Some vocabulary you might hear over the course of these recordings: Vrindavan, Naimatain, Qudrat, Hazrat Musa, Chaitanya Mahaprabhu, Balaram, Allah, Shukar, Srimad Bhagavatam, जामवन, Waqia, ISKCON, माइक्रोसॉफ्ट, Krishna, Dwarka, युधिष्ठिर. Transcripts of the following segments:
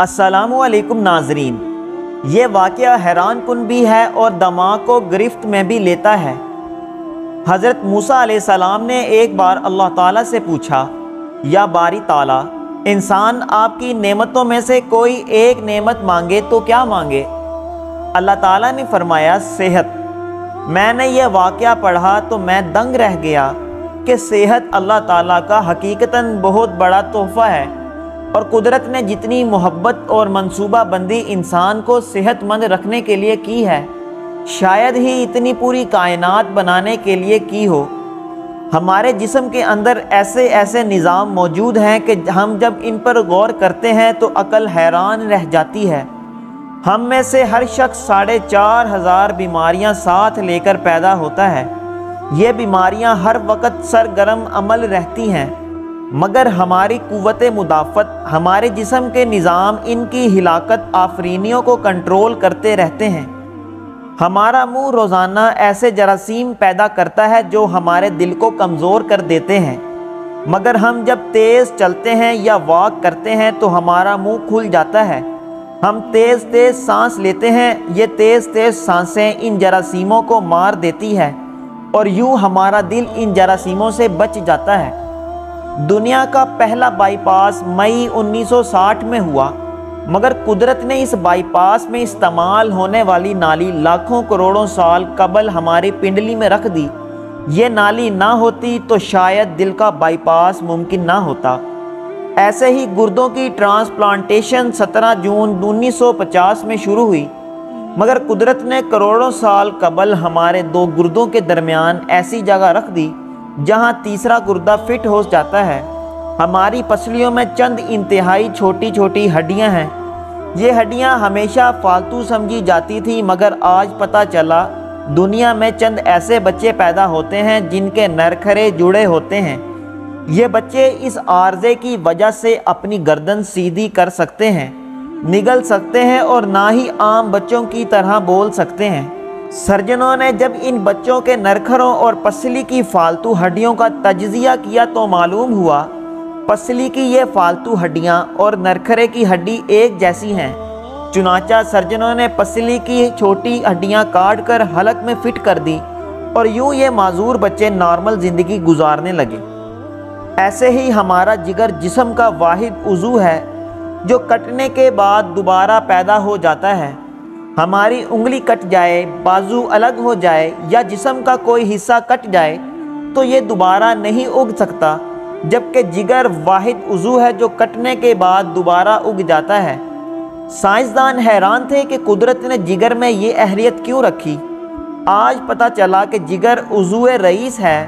अस्सलामु अलैकुम नाजरीन, ये वाक़या हैरान कुन भी है और दिमाग को गिरफ्त में भी लेता है। हज़रत मूसा अलैहिस्सलाम ने एक बार अल्लाह ताला से पूछा, या बारी ताला, इंसान आपकी नेमतों में से कोई एक नेमत मांगे तो क्या मांगे? अल्लाह ताला ने फरमाया, सेहत। मैंने यह वाक़या पढ़ा तो मैं दंग रह गया कि सेहत अल्लाह ताला का हकीकतन बहुत बड़ा तोहफ़ा है और कुदरत ने जितनी मोहब्बत और मनसूबा बंदी इंसान को सेहतमंद रखने के लिए की है, शायद ही इतनी पूरी कायनात बनाने के लिए की हो। हमारे जिस्म के अंदर ऐसे ऐसे निज़ाम मौजूद हैं कि हम जब इन पर गौर करते हैं तो अकल हैरान रह जाती है। हम में से हर शख्स 4500 बीमारियां साथ लेकर पैदा होता है। ये बीमारियां हर वक्त सरगर्म अमल रहती हैं, मगर हमारी कुव्वत मुदाफ़त, हमारे जिस्म के निज़ाम इनकी हिलाकत आफरीनियों को कंट्रोल करते रहते हैं। हमारा मुंह रोज़ाना ऐसे जरासीम पैदा करता है जो हमारे दिल को कमज़ोर कर देते हैं, मगर हम जब तेज़ चलते हैं या वॉक करते हैं तो हमारा मुंह खुल जाता है। हम तेज़ तेज़ सांस लेते हैं, ये तेज़ तेज़ सांसें इन जरासीमों को मार देती है और यूँ हमारा दिल इन जरासीमों से बच जाता है। दुनिया का पहला बाईपास मई 1960 में हुआ, मगर कुदरत ने इस बाईपास में इस्तेमाल होने वाली नाली लाखों करोड़ों साल कबल हमारी पिंडली में रख दी। ये नाली ना होती तो शायद दिल का बाईपास मुमकिन ना होता। ऐसे ही गुर्दों की ट्रांसप्लांटेशन 17 जून 1950 में शुरू हुई, मगर कुदरत ने करोड़ों साल कबल हमारे दो गुर्दों के दरमियान ऐसी जगह रख दी जहां तीसरा गुर्दा फिट हो जाता है। हमारी पसलियों में चंद इंतहाई छोटी छोटी हड्डियां हैं। ये हड्डियां हमेशा फालतू समझी जाती थी, मगर आज पता चला दुनिया में चंद ऐसे बच्चे पैदा होते हैं जिनके नरखरे जुड़े होते हैं। ये बच्चे इस आर्जे की वजह से अपनी गर्दन सीधी कर सकते हैं, निगल सकते हैं और ना ही आम बच्चों की तरह बोल सकते हैं। सर्जनों ने जब इन बच्चों के नरखरों और पसली की फालतू हड्डियों का तजज़िया किया तो मालूम हुआ पसली की ये फालतू हड्डियाँ और नरखरे की हड्डी एक जैसी हैं। चुनाचा सर्जनों ने पसली की छोटी हड्डियाँ काट कर हलक में फिट कर दी और यूँ ये माजूर बच्चे नॉर्मल ज़िंदगी गुजारने लगे। ऐसे ही हमारा जिगर जिस्म का वाहिद उज़ू है जो कटने के बाद दोबारा पैदा हो जाता है। हमारी उंगली कट जाए, बाजू अलग हो जाए या जिस्म का कोई हिस्सा कट जाए तो ये दोबारा नहीं उग सकता, जबकि जिगर वाहिद उज़ू है जो कटने के बाद दोबारा उग जाता है। साइंसदान हैरान थे कि कुदरत ने जिगर में ये अहलियत क्यों रखी। आज पता चला कि जिगर उज़ूए रईस है,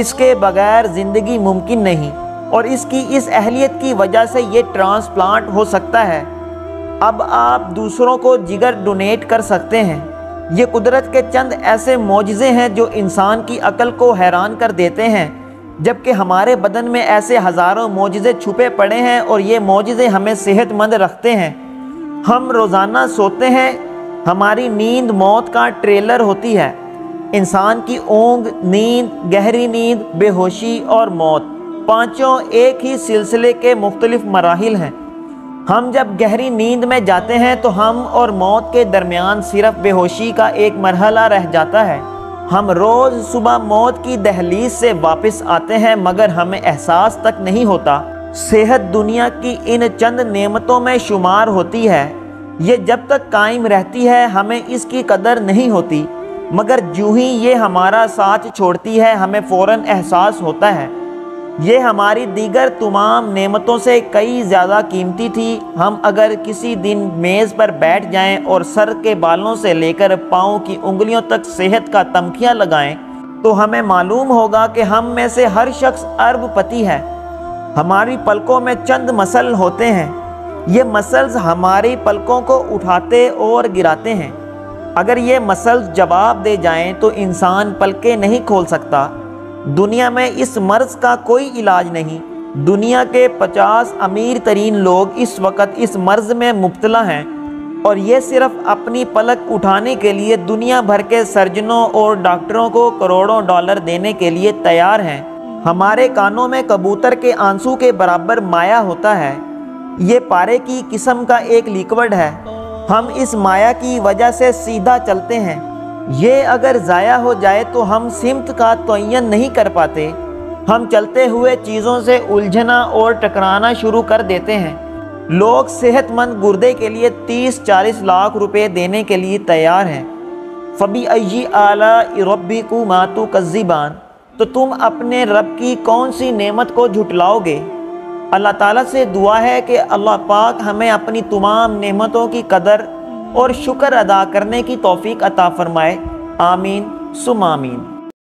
इसके बगैर ज़िंदगी मुमकिन नहीं और इसकी इस अहलियत की वजह से ये ट्रांसप्लांट हो सकता है। अब आप दूसरों को जिगर डोनेट कर सकते हैं। ये कुदरत के चंद ऐसे मौजज़े हैं जो इंसान की अकल को हैरान कर देते हैं, जबकि हमारे बदन में ऐसे हज़ारों मौजज़े छुपे पड़े हैं और ये मौजज़े हमें सेहतमंद रखते हैं। हम रोज़ाना सोते हैं, हमारी नींद मौत का ट्रेलर होती है। इंसान की ऊँग, नींद, गहरी नींद, बेहोशी और मौत, पाँचों एक ही सिलसिले के मुख्तलिफ मराहिल हैं। हम जब गहरी नींद में जाते हैं तो हम और मौत के दरमियान सिर्फ बेहोशी का एक मरहला रह जाता है। हम रोज़ सुबह मौत की दहलीज से वापस आते हैं, मगर हमें एहसास तक नहीं होता। सेहत दुनिया की इन चंद नेमतों में शुमार होती है। ये जब तक कायम रहती है हमें इसकी कदर नहीं होती, मगर जूँ ही ये हमारा साथ छोड़ती है हमें फ़ौरन एहसास होता है। ये हमारी दीगर तमाम नेमतों से कई ज़्यादा कीमती थी। हम अगर किसी दिन मेज़ पर बैठ जाएं और सर के बालों से लेकर पाँव की उंगलियों तक सेहत का तमखिया लगाएं तो हमें मालूम होगा कि हम में से हर शख्स अरबपति है। हमारी पलकों में चंद मसल होते हैं। ये मसल्स हमारी पलकों को उठाते और गिराते हैं। अगर ये मसल्स जवाब दे जाएँ तो इंसान पलकें नहीं खोल सकता। दुनिया में इस मर्ज़ का कोई इलाज नहीं। दुनिया के 50 अमीर तरीन लोग इस वक्त इस मर्ज़ में मुब्तला हैं और ये सिर्फ़ अपनी पलक उठाने के लिए दुनिया भर के सर्जनों और डॉक्टरों को करोड़ों डॉलर देने के लिए तैयार हैं। हमारे कानों में कबूतर के आंसू के बराबर माया होता है। ये पारे की किस्म का एक लिक्विड है। हम इस माया की वजह से सीधा चलते हैं। ये अगर ज़ाया हो जाए तो हम सिमत का तयन नहीं कर पाते। हम चलते हुए चीज़ों से उलझना और टकराना शुरू कर देते हैं। लोग सेहतमंद गुर्दे के लिए 30-40 लाख रुपए देने के लिए तैयार हैं। फ़बी अय्यी आला रब्बिकुमा तुकज़्ज़िबान, तो तुम अपने रब की कौन सी नेमत को झुटलाओगे। अल्लाह ताला से दुआ है कि अल्लाह पाक हमें अपनी तमाम नेमतों की कदर और शुक्र अदा करने की तौफीक अता फरमाए। आमीन सुम आमीन।